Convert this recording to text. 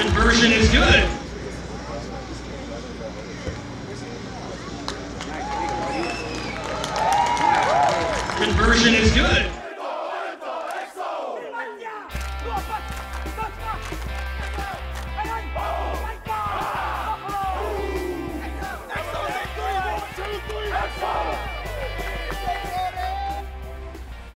Conversion is good. Conversion is good.